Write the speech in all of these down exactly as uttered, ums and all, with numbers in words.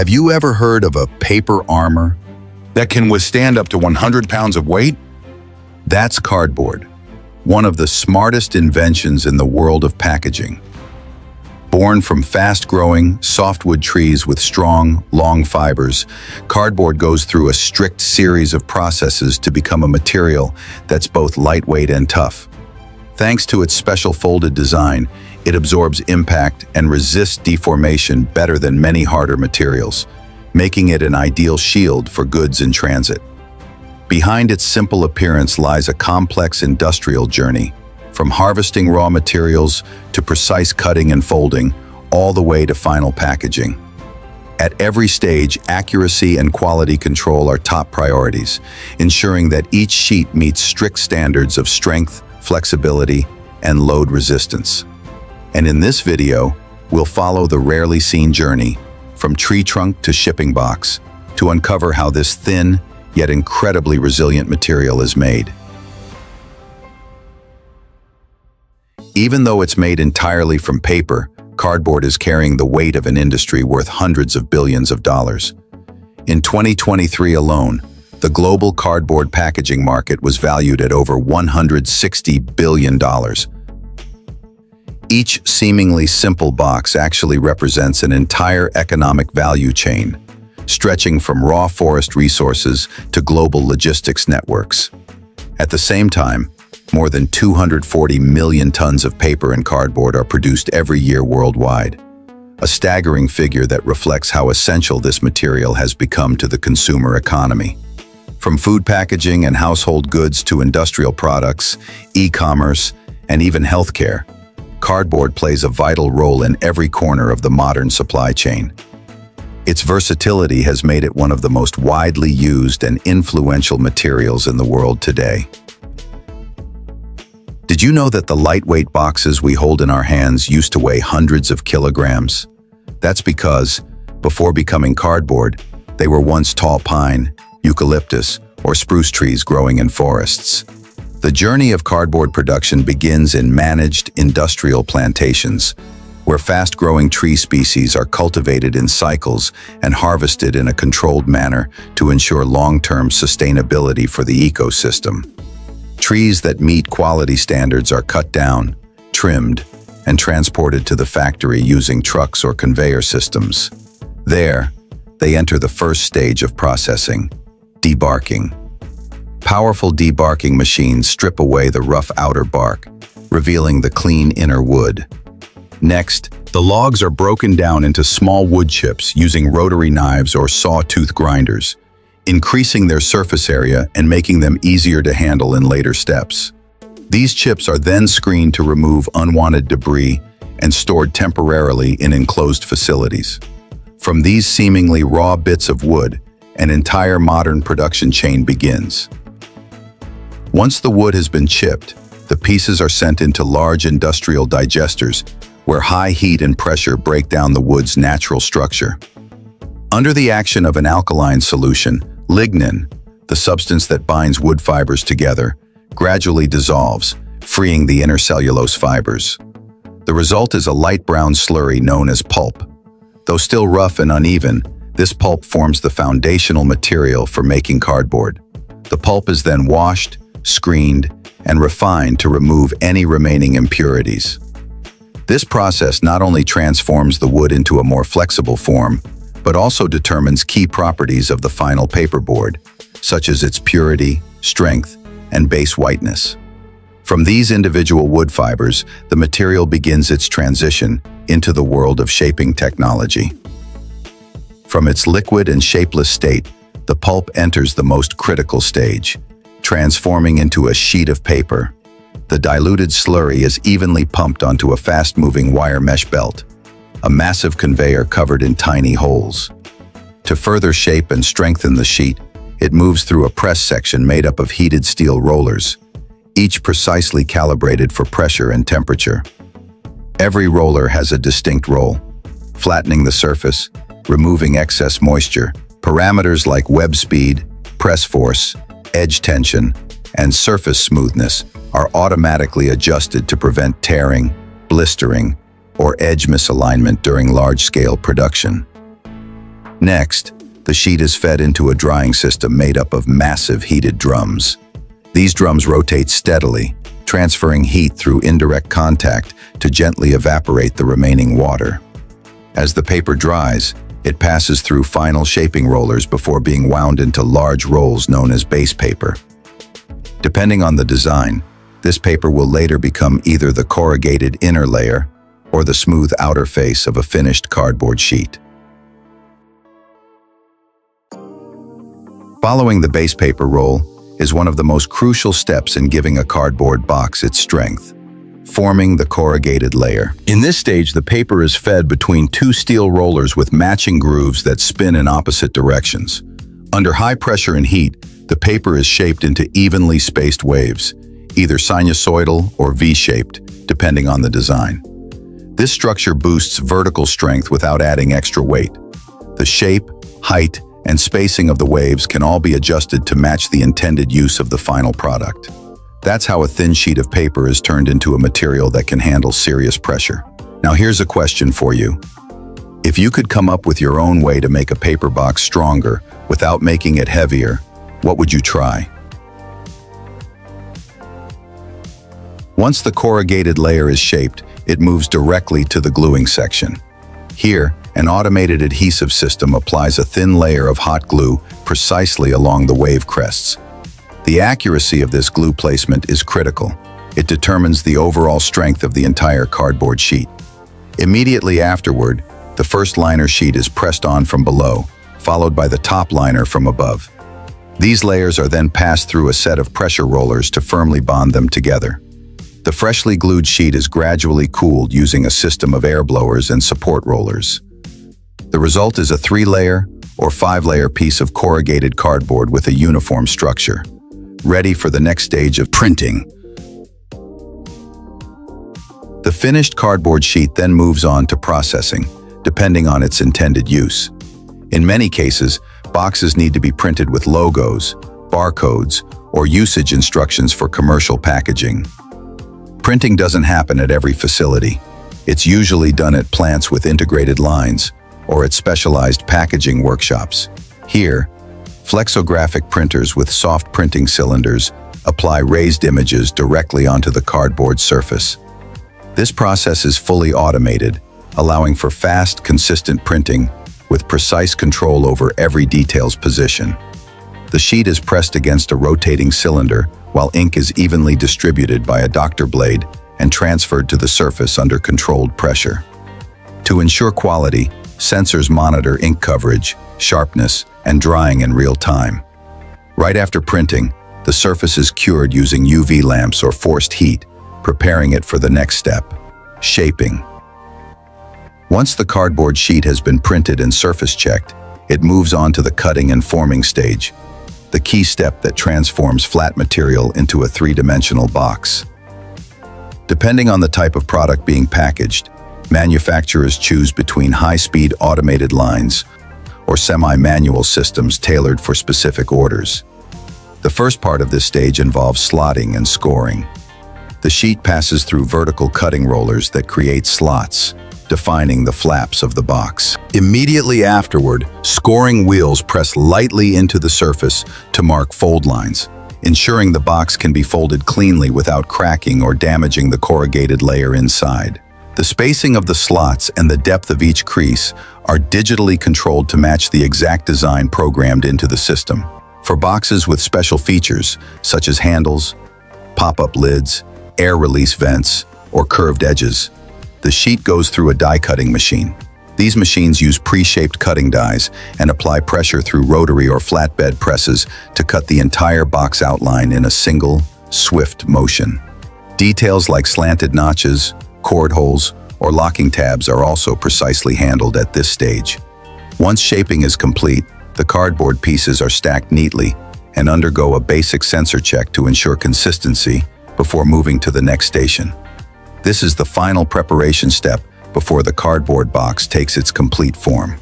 Have you ever heard of a paper armor? That can withstand up to one hundred pounds of weight? That's cardboard, one of the smartest inventions in the world of packaging. Born from fast-growing, softwood trees with strong, long fibers, cardboard goes through a strict series of processes to become a material that's both lightweight and tough. Thanks to its special folded design, it absorbs impact and resists deformation better than many harder materials, making it an ideal shield for goods in transit. Behind its simple appearance lies a complex industrial journey, from harvesting raw materials to precise cutting and folding, all the way to final packaging. At every stage, accuracy and quality control are top priorities, ensuring that each sheet meets strict standards of strength, flexibility, and load resistance. And in this video, we'll follow the rarely seen journey, from tree trunk to shipping box, to uncover how this thin, yet incredibly resilient material is made. Even though it's made entirely from paper, cardboard is carrying the weight of an industry worth hundreds of billions of dollars. In twenty twenty-three alone, the global cardboard packaging market was valued at over one hundred sixty billion dollars. Each seemingly simple box actually represents an entire economic value chain, stretching from raw forest resources to global logistics networks. At the same time, more than two hundred forty million tons of paper and cardboard are produced every year worldwide, a staggering figure that reflects how essential this material has become to the consumer economy. From food packaging and household goods to industrial products, e-commerce, and even healthcare, cardboard plays a vital role in every corner of the modern supply chain. Its versatility has made it one of the most widely used and influential materials in the world today. Did you know that the lightweight boxes we hold in our hands used to weigh hundreds of kilograms? That's because, before becoming cardboard, they were once tall pine, eucalyptus, or spruce trees growing in forests. The journey of cardboard production begins in managed industrial plantations, where fast-growing tree species are cultivated in cycles and harvested in a controlled manner to ensure long-term sustainability for the ecosystem. Trees that meet quality standards are cut down, trimmed, and transported to the factory using trucks or conveyor systems. There, they enter the first stage of processing, debarking. Powerful debarking machines strip away the rough outer bark, revealing the clean inner wood. Next, the logs are broken down into small wood chips using rotary knives or sawtooth grinders, increasing their surface area and making them easier to handle in later steps. These chips are then screened to remove unwanted debris and stored temporarily in enclosed facilities. From these seemingly raw bits of wood, an entire modern production chain begins. Once the wood has been chipped, the pieces are sent into large industrial digesters, where high heat and pressure break down the wood's natural structure. Under the action of an alkaline solution, lignin, the substance that binds wood fibers together, gradually dissolves, freeing the inner cellulose fibers. The result is a light brown slurry known as pulp. Though still rough and uneven, this pulp forms the foundational material for making cardboard. The pulp is then washed, screened, and refined to remove any remaining impurities. This process not only transforms the wood into a more flexible form, but also determines key properties of the final paperboard, such as its purity, strength, and base whiteness. From these individual wood fibers, the material begins its transition into the world of shaping technology. From its liquid and shapeless state, the pulp enters the most critical stage, transforming into a sheet of paper. The diluted slurry is evenly pumped onto a fast-moving wire mesh belt, a massive conveyor covered in tiny holes. To further shape and strengthen the sheet, it moves through a press section made up of heated steel rollers, each precisely calibrated for pressure and temperature. Every roller has a distinct role, flattening the surface, removing excess moisture. Parameters like web speed, press force, edge tension, and surface smoothness are automatically adjusted to prevent tearing, blistering, or edge misalignment during large-scale production. Next, the sheet is fed into a drying system made up of massive heated drums. These drums rotate steadily, transferring heat through indirect contact to gently evaporate the remaining water. As the paper dries, it passes through final shaping rollers before being wound into large rolls known as base paper. Depending on the design, this paper will later become either the corrugated inner layer or the smooth outer face of a finished cardboard sheet. Following the base paper roll is one of the most crucial steps in giving a cardboard box its strength: forming the corrugated layer. In this stage, the paper is fed between two steel rollers with matching grooves that spin in opposite directions. Under high pressure and heat, the paper is shaped into evenly spaced waves, either sinusoidal or V-shaped, depending on the design. This structure boosts vertical strength without adding extra weight. The shape, height, and spacing of the waves can all be adjusted to match the intended use of the final product. That's how a thin sheet of paper is turned into a material that can handle serious pressure. Now here's a question for you. If you could come up with your own way to make a paper box stronger without making it heavier, what would you try? Once the corrugated layer is shaped, it moves directly to the gluing section. Here, an automated adhesive system applies a thin layer of hot glue precisely along the wave crests. The accuracy of this glue placement is critical. It determines the overall strength of the entire cardboard sheet. Immediately afterward, the first liner sheet is pressed on from below, followed by the top liner from above. These layers are then passed through a set of pressure rollers to firmly bond them together. The freshly glued sheet is gradually cooled using a system of air blowers and support rollers. The result is a three-layer or five-layer piece of corrugated cardboard with a uniform structure, ready for the next stage of printing. The finished cardboard sheet then moves on to processing, depending on its intended use. In many cases, boxes need to be printed with logos, barcodes, or usage instructions for commercial packaging. Printing doesn't happen at every facility. It's usually done at plants with integrated lines or at specialized packaging workshops. Here, flexographic printers with soft printing cylinders apply raised images directly onto the cardboard surface. This process is fully automated, allowing for fast, consistent printing with precise control over every detail's position. The sheet is pressed against a rotating cylinder while ink is evenly distributed by a doctor blade and transferred to the surface under controlled pressure. To ensure quality, sensors monitor ink coverage, sharpness, and drying in real time. Right after printing, the surface is cured using U V lamps or forced heat, preparing it for the next step: shaping. Once the cardboard sheet has been printed and surface checked, it moves on to the cutting and forming stage, the key step that transforms flat material into a three-dimensional box. Depending on the type of product being packaged, manufacturers choose between high-speed automated lines or semi-manual systems tailored for specific orders. The first part of this stage involves slotting and scoring. The sheet passes through vertical cutting rollers that create slots, defining the flaps of the box. Immediately afterward, scoring wheels press lightly into the surface to mark fold lines, ensuring the box can be folded cleanly without cracking or damaging the corrugated layer inside. The spacing of the slots and the depth of each crease are digitally controlled to match the exact design programmed into the system. For boxes with special features, such as handles, pop-up lids, air release vents, or curved edges, the sheet goes through a die-cutting machine. These machines use pre-shaped cutting dies and apply pressure through rotary or flatbed presses to cut the entire box outline in a single, swift motion. Details like slanted notches, cord holes, or locking tabs are also precisely handled at this stage. Once shaping is complete, the cardboard pieces are stacked neatly and undergo a basic sensor check to ensure consistency before moving to the next station. This is the final preparation step before the cardboard box takes its complete form.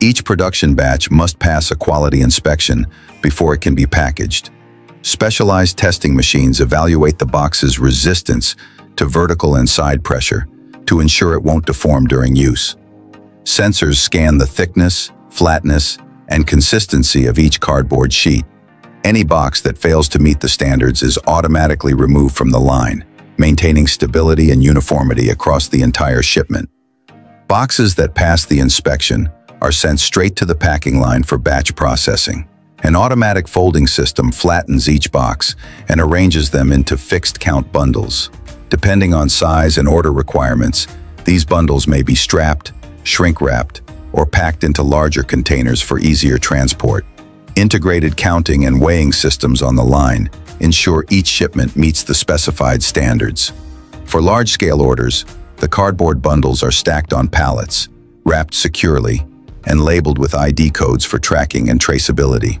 Each production batch must pass a quality inspection before it can be packaged. Specialized testing machines evaluate the box's resistance to vertical and side pressure to ensure it won't deform during use. Sensors scan the thickness, flatness, and consistency of each cardboard sheet. Any box that fails to meet the standards is automatically removed from the line, maintaining stability and uniformity across the entire shipment. Boxes that pass the inspection are sent straight to the packing line for batch processing. An automatic folding system flattens each box and arranges them into fixed count bundles. Depending on size and order requirements, these bundles may be strapped, shrink-wrapped, or packed into larger containers for easier transport. Integrated counting and weighing systems on the line ensure each shipment meets the specified standards. For large-scale orders, the cardboard bundles are stacked on pallets, wrapped securely, and labeled with I D codes for tracking and traceability.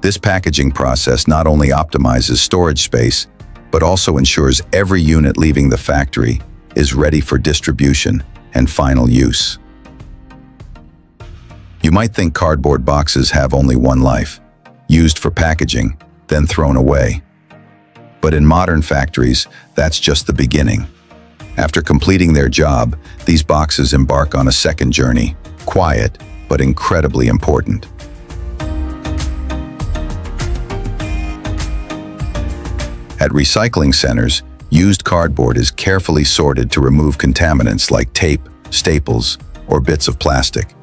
This packaging process not only optimizes storage space, but also ensures every unit leaving the factory is ready for distribution and final use. You might think cardboard boxes have only one life, used for packaging, then thrown away. But in modern factories, that's just the beginning. After completing their job, these boxes embark on a second journey, quiet but incredibly important. At recycling centers, used cardboard is carefully sorted to remove contaminants like tape, staples, or bits of plastic.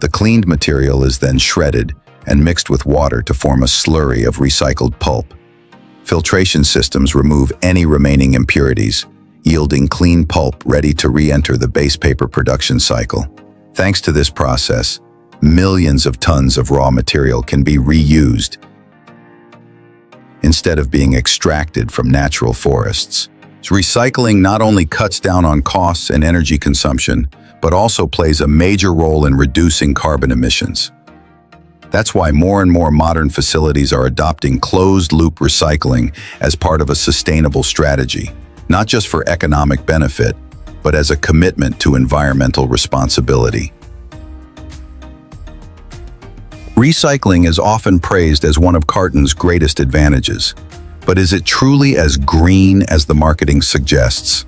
The cleaned material is then shredded and mixed with water to form a slurry of recycled pulp. Filtration systems remove any remaining impurities, yielding clean pulp ready to re-enter the base paper production cycle. Thanks to this process, millions of tons of raw material can be reused instead of being extracted from natural forests. Recycling not only cuts down on costs and energy consumption, but also plays a major role in reducing carbon emissions. That's why more and more modern facilities are adopting closed-loop recycling as part of a sustainable strategy, not just for economic benefit, but as a commitment to environmental responsibility. Recycling is often praised as one of carton's greatest advantages, but is it truly as green as the marketing suggests?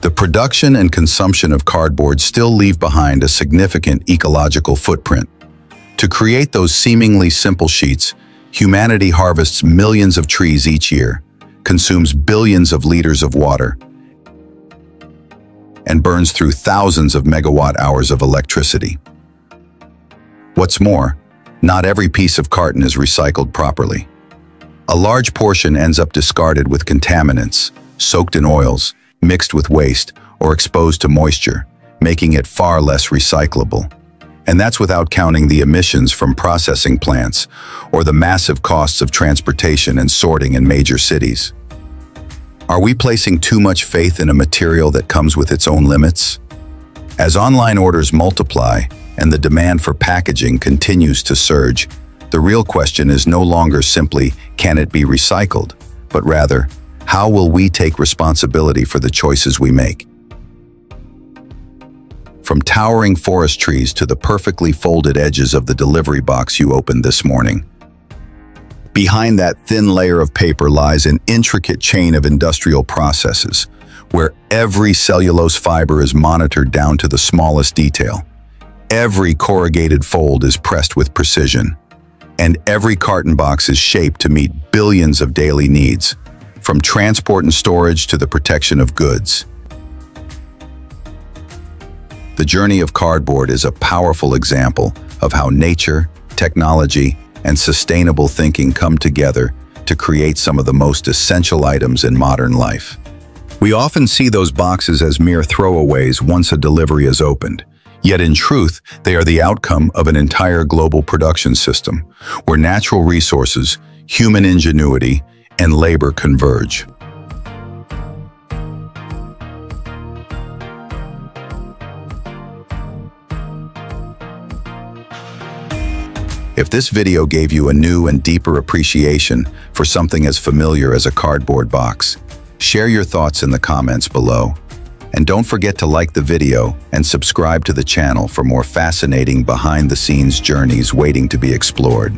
The production and consumption of cardboard still leave behind a significant ecological footprint. To create those seemingly simple sheets, humanity harvests millions of trees each year, consumes billions of liters of water, and burns through thousands of megawatt hours of electricity. What's more, not every piece of carton is recycled properly. A large portion ends up discarded with contaminants, soaked in oils, mixed with waste, or exposed to moisture, making it far less recyclable. And that's without counting the emissions from processing plants or the massive costs of transportation and sorting in major cities. Are we placing too much faith in a material that comes with its own limits? As online orders multiply and the demand for packaging continues to surge, the real question is no longer simply, can it be recycled? But rather, how will we take responsibility for the choices we make? From towering forest trees to the perfectly folded edges of the delivery box you opened this morning. Behind that thin layer of paper lies an intricate chain of industrial processes, where every cellulose fiber is monitored down to the smallest detail. Every corrugated fold is pressed with precision. And every carton box is shaped to meet billions of daily needs, from transport and storage to the protection of goods. The journey of cardboard is a powerful example of how nature, technology, and sustainable thinking come together to create some of the most essential items in modern life. We often see those boxes as mere throwaways once a delivery is opened. Yet in truth, they are the outcome of an entire global production system, where natural resources, human ingenuity, and labor converge. If this video gave you a new and deeper appreciation for something as familiar as a cardboard box, share your thoughts in the comments below. And don't forget to like the video and subscribe to the channel for more fascinating behind-the-scenes journeys waiting to be explored.